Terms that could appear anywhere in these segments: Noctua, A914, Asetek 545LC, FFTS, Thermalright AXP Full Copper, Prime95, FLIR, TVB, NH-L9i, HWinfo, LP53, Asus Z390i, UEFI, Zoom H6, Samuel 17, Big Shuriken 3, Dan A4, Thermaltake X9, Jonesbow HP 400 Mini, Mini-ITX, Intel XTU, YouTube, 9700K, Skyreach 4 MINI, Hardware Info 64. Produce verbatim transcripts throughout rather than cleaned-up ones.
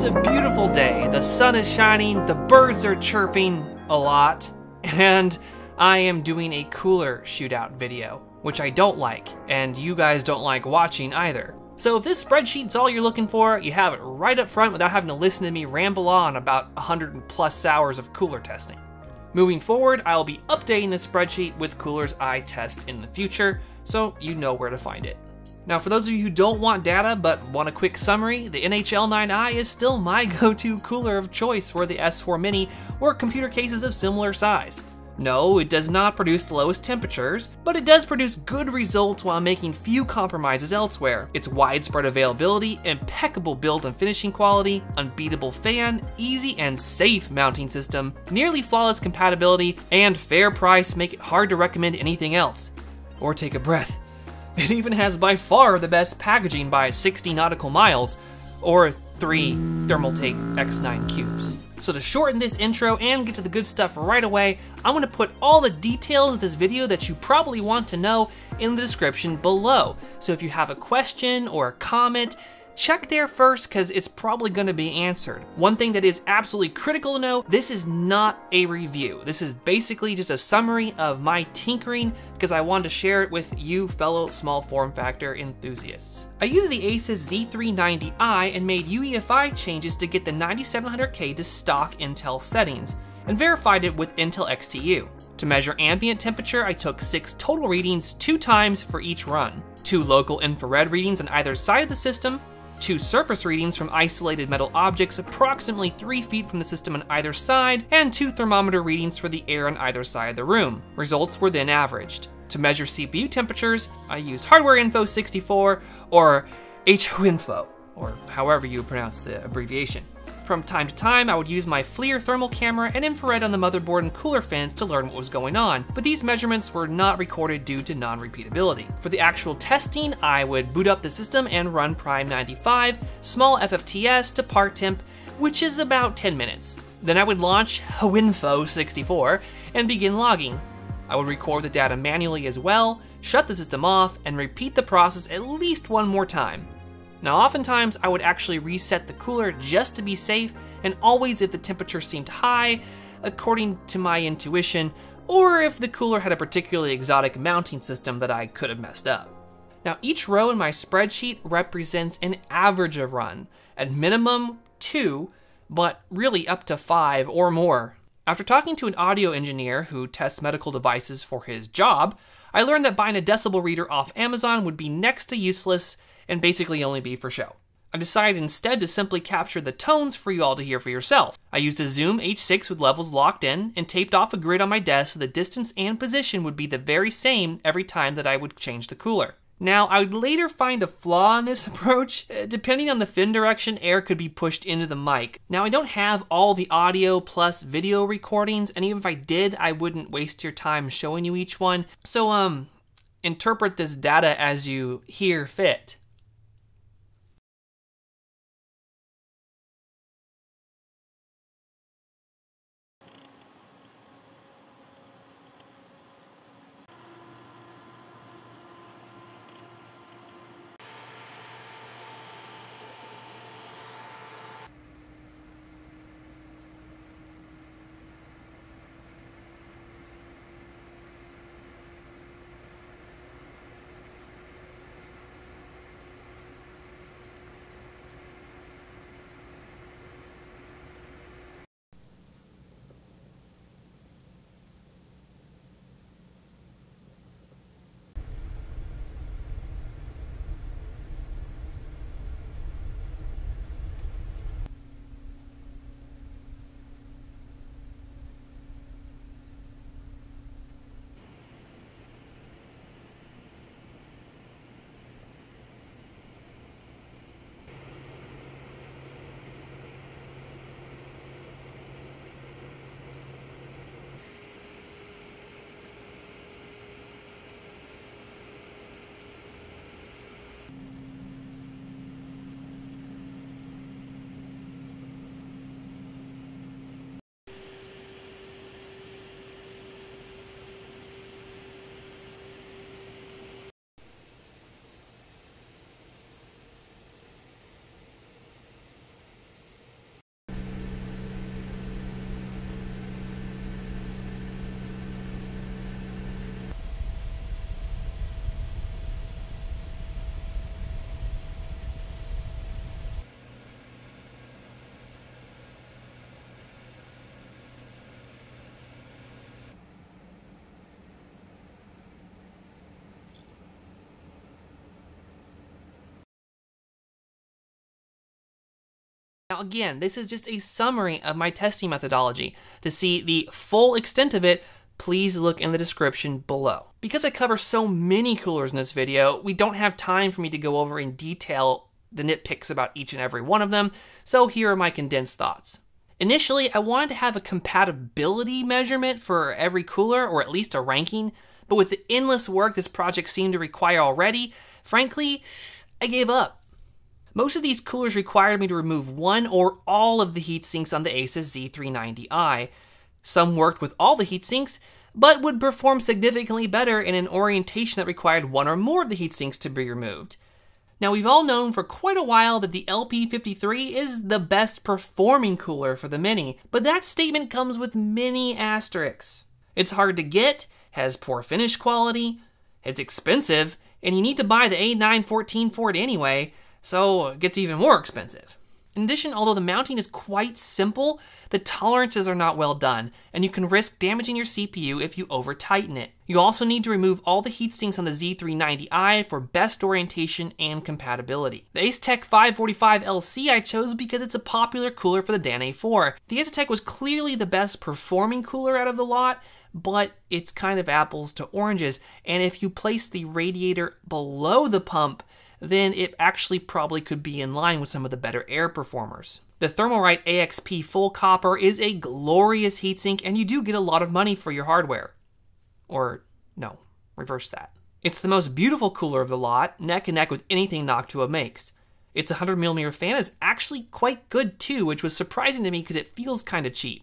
It's a beautiful day. The sun is shining, the birds are chirping a lot, and I am doing a cooler shootout video, which I don't like, and you guys don't like watching either. So if this spreadsheet's all you're looking for, you have it right up front without having to listen to me ramble on about one hundred plus hours of cooler testing. Moving forward, I'll be updating this spreadsheet with coolers I test in the future, so you know where to find it. Now for those of you who don't want data but want a quick summary, the N H L nine i is still my go-to cooler of choice for the S four Mini or computer cases of similar size. No, it does not produce the lowest temperatures, but it does produce good results while making few compromises elsewhere. Its widespread availability, impeccable build and finishing quality, unbeatable fan, easy and safe mounting system, nearly flawless compatibility, and fair price make it hard to recommend anything else. Or take a breath. It even has by far the best packaging by sixty nautical miles, or three Thermaltake X nine cubes. So to shorten this intro and get to the good stuff right away, I'm gonna put all the details of this video that you probably want to know in the description below. So if you have a question or a comment, check there first, cause it's probably gonna be answered. One thing that is absolutely critical to know, this is not a review. This is basically just a summary of my tinkering, because I wanted to share it with you fellow small form factor enthusiasts. I used the Asus Z three ninety i and made U E F I changes to get the ninety-seven hundred K to stock Intel settings and verified it with Intel X T U. To measure ambient temperature, I took six total readings two times for each run. Two local infrared readings on either side of the system, two surface readings from isolated metal objects approximately three feet from the system on either side, and two thermometer readings for the air on either side of the room. Results were then averaged. To measure C P U temperatures, I used Hardware Info sixty-four, or HWinfo, or however you pronounce the abbreviation. From time to time, I would use my FLIR thermal camera and infrared on the motherboard and cooler fans to learn what was going on, but these measurements were not recorded due to non-repeatability. For the actual testing, I would boot up the system and run Prime ninety-five, small F F T S to part temp, which is about ten minutes. Then I would launch HWinfo sixty-four and begin logging. I would record the data manually as well, shut the system off, and repeat the process at least one more time. Now oftentimes I would actually reset the cooler just to be safe, and always if the temperature seemed high, according to my intuition, or if the cooler had a particularly exotic mounting system that I could have messed up. Now each row in my spreadsheet represents an average of run, at minimum two, but really up to five or more. After talking to an audio engineer who tests medical devices for his job, I learned that buying a decibel reader off Amazon would be next to useless and basically only be for show. I decided instead to simply capture the tones for you all to hear for yourself. I used a Zoom H six with levels locked in and taped off a grid on my desk so the distance and position would be the very same every time that I would change the cooler. Now, I would later find a flaw in this approach. Depending on the fin direction, air could be pushed into the mic. Now, I don't have all the audio plus video recordings, and even if I did, I wouldn't waste your time showing you each one. So, um, interpret this data as you hear fit. Now again, this is just a summary of my testing methodology. To see the full extent of it, please look in the description below. Because I cover so many coolers in this video, we don't have time for me to go over in detail the nitpicks about each and every one of them, so here are my condensed thoughts. Initially, I wanted to have a compatibility measurement for every cooler, or at least a ranking, but with the endless work this project seemed to require already, frankly, I gave up. Most of these coolers required me to remove one or all of the heat sinks on the Asus Z three ninety i. Some worked with all the heat sinks, but would perform significantly better in an orientation that required one or more of the heat sinks to be removed. Now, we've all known for quite a while that the L P fifty-three is the best performing cooler for the Mini, but that statement comes with many asterisks. It's hard to get, has poor finish quality, it's expensive, and you need to buy the A nine fourteen for it anyway, so it gets even more expensive. In addition, although the mounting is quite simple, the tolerances are not well done, and you can risk damaging your C P U if you over-tighten it. You also need to remove all the heat sinks on the Z three ninety i for best orientation and compatibility. The Asetek five forty-five L C I chose because it's a popular cooler for the Dan A four. The Asetek was clearly the best performing cooler out of the lot, but it's kind of apples to oranges, and if you place the radiator below the pump, then it actually probably could be in line with some of the better air performers. The Thermalright A X P Full Copper is a glorious heatsink, and you do get a lot of money for your hardware. Or no, reverse that. It's the most beautiful cooler of the lot, neck and neck with anything Noctua makes. Its one hundred millimeter fan is actually quite good too, which was surprising to me because it feels kind of cheap.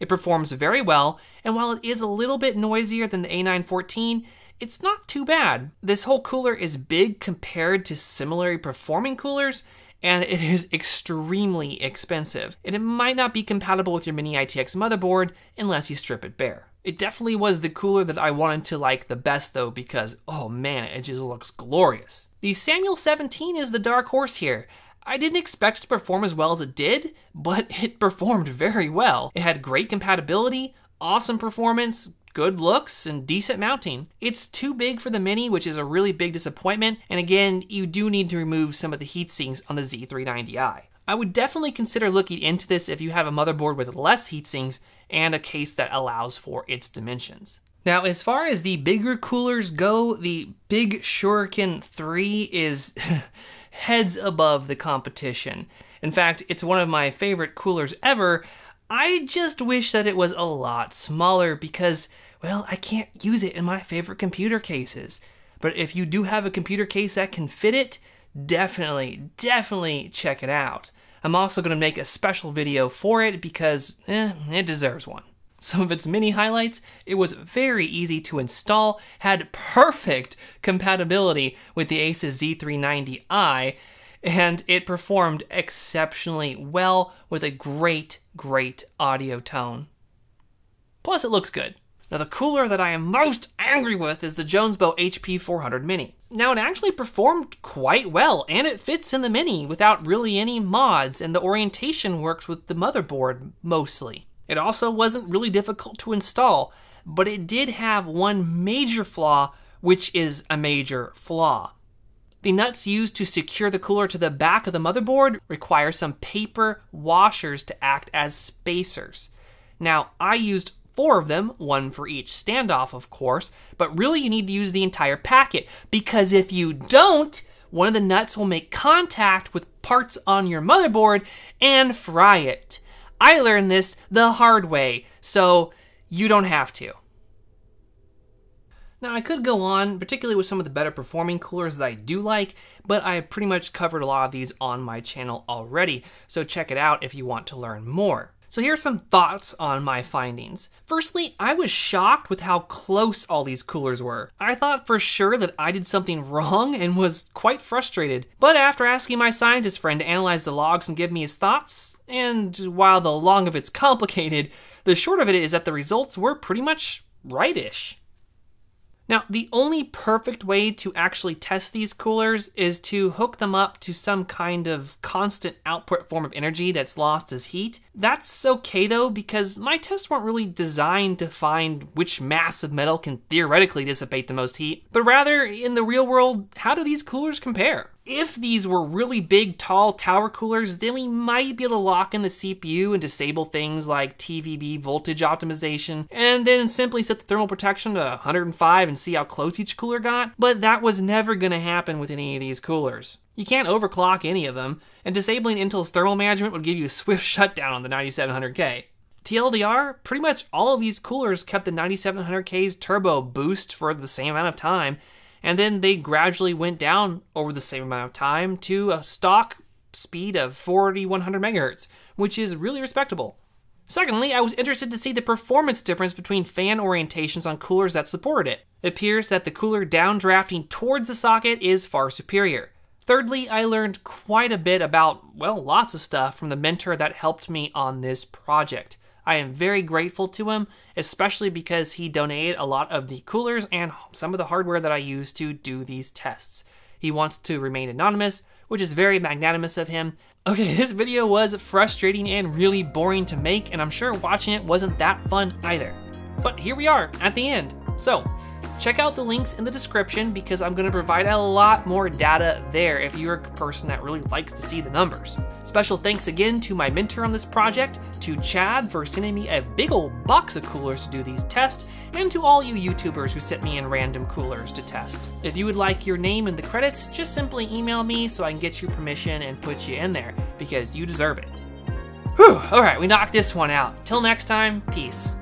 It performs very well, and while it is a little bit noisier than the A nine fourteen, it's not too bad. This whole cooler is big compared to similarly performing coolers, and it is extremely expensive. And it might not be compatible with your Mini I T X motherboard unless you strip it bare. It definitely was the cooler that I wanted to like the best though, because oh man, it just looks glorious. The Samuel seventeen is the dark horse here. I didn't expect it to perform as well as it did, but it performed very well. It had great compatibility, awesome performance, good looks, and decent mounting. It's too big for the Mini, which is a really big disappointment, and again, you do need to remove some of the heat sinks on the Z three ninety i. I would definitely consider looking into this if you have a motherboard with less heat sinks and a case that allows for its dimensions. Now, as far as the bigger coolers go, the Big Shuriken three is heads above the competition. In fact, it's one of my favorite coolers ever. I just wish that it was a lot smaller because, well, I can't use it in my favorite computer cases. But if you do have a computer case that can fit it, definitely, definitely check it out. I'm also going to make a special video for it because eh, it deserves one. Some of its mini highlights: it was very easy to install, had perfect compatibility with the Asus Z three ninety i, and it performed exceptionally well with a great, great audio tone. Plus, it looks good. Now, the cooler that I am most angry with is the Jonesbow H P four hundred Mini. Now, it actually performed quite well, and it fits in the Mini without really any mods, and the orientation works with the motherboard mostly. It also wasn't really difficult to install, but it did have one major flaw, which is a major flaw. The nuts used to secure the cooler to the back of the motherboard require some paper washers to act as spacers. Now, I used four of them, one for each standoff, of course, but really you need to use the entire packet, because if you don't, one of the nuts will make contact with parts on your motherboard and fry it. I learned this the hard way, so you don't have to. Now, I could go on, particularly with some of the better performing coolers that I do like, but I pretty much covered a lot of these on my channel already, so check it out if you want to learn more. So here are some thoughts on my findings. Firstly, I was shocked with how close all these coolers were. I thought for sure that I did something wrong and was quite frustrated, but after asking my scientist friend to analyze the logs and give me his thoughts, and while the long of it's complicated, the short of it is that the results were pretty much right-ish. Now, the only perfect way to actually test these coolers is to hook them up to some kind of constant output form of energy that's lost as heat. That's okay though, because my tests weren't really designed to find which mass of metal can theoretically dissipate the most heat, but rather in the real world, how do these coolers compare? If these were really big, tall tower coolers, then we might be able to lock in the C P U and disable things like T V B voltage optimization, and then simply set the thermal protection to one hundred five and see how close each cooler got, but that was never gonna happen with any of these coolers. You can't overclock any of them, and disabling Intel's thermal management would give you a swift shutdown on the ninety-seven hundred K. T L D R, pretty much all of these coolers kept the ninety-seven hundred K's turbo boost for the same amount of time, and then they gradually went down over the same amount of time to a stock speed of forty-one hundred megahertz, which is really respectable. Secondly, I was interested to see the performance difference between fan orientations on coolers that supported it. It appears that the cooler downdrafting towards the socket is far superior. Thirdly, I learned quite a bit about, well, lots of stuff from the mentor that helped me on this project. I am very grateful to him, especially because he donated a lot of the coolers and some of the hardware that I use to do these tests. He wants to remain anonymous, which is very magnanimous of him. Okay, this video was frustrating and really boring to make, and I'm sure watching it wasn't that fun either. But here we are at the end. So, check out the links in the description because I'm going to provide a lot more data there if you're a person that really likes to see the numbers. Special thanks again to my mentor on this project, to Chad for sending me a big old box of coolers to do these tests, and to all you YouTubers who sent me in random coolers to test. If you would like your name in the credits, just simply email me so I can get your permission and put you in there because you deserve it. Whew, alright, we knocked this one out. Till next time, peace.